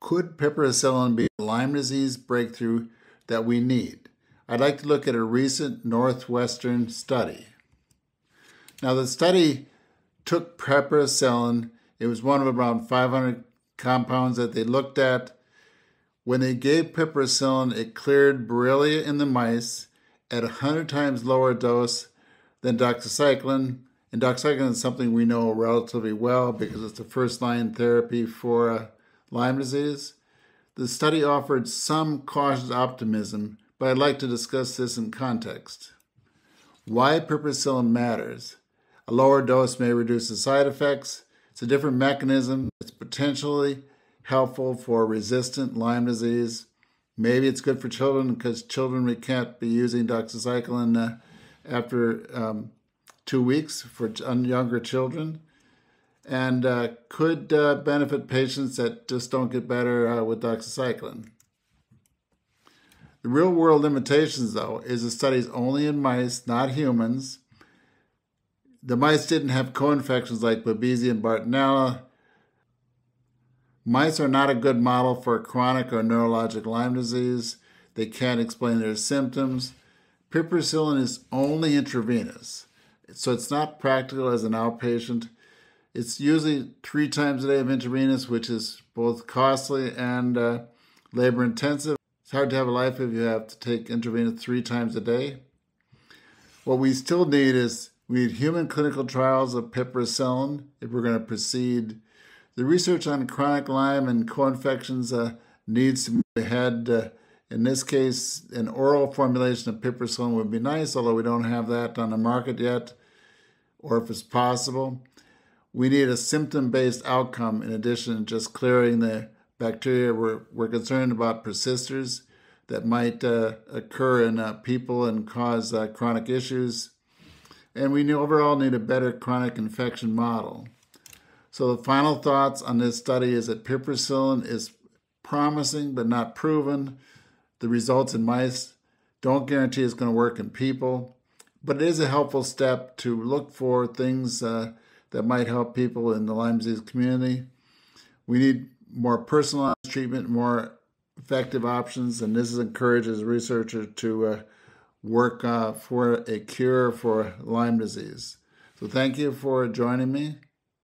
Could piperacillin be a Lyme disease breakthrough that we need? I'd like to look at a recent Northwestern study. Now, the study took piperacillin. It was one of around 500 compounds that they looked at. When they gave piperacillin, it cleared Borrelia in the mice at 100 times lower dose than doxycycline. And doxycycline is something we know relatively well because it's the first-line therapy for Lyme disease. The study offered some cautious optimism, but I'd like to discuss this in context. Why piperacillin matters. A lower dose may reduce the side effects. It's a different mechanism. It's potentially helpful for resistant Lyme disease. Maybe it's good for children because children, we can't be using doxycycline after 2 weeks for younger children. And could benefit patients that just don't get better with doxycycline. The real-world limitations, though, is the study's only in mice, not humans. The mice didn't have co-infections like Babesia and Bartonella. Mice are not a good model for chronic or neurologic Lyme disease. They can't explain their symptoms. Piperacillin is only intravenous, so it's not practical as an outpatient. It's usually 3 times a day of intravenous, which is both costly and labor-intensive. It's hard to have a life if you have to take intravenous 3 times a day. What we still need is human clinical trials of piperacillin if we're going to proceed. The research on chronic Lyme and co-infections needs to move ahead. In this case, an oral formulation of piperacillin would be nice, although we don't have that on the market yet, or if it's possible. We need a symptom-based outcome in addition to just clearing the bacteria. We're concerned about persisters that might occur in people and cause chronic issues. And we overall need a better chronic infection model. So the final thoughts on this study is that piperacillin is promising but not proven. The results in mice don't guarantee it's going to work in people. But it is a helpful step to look for things that might help people in the Lyme disease community. We need more personalized treatment, more effective options, and this encourages researchers to work for a cure for Lyme disease. So thank you for joining me.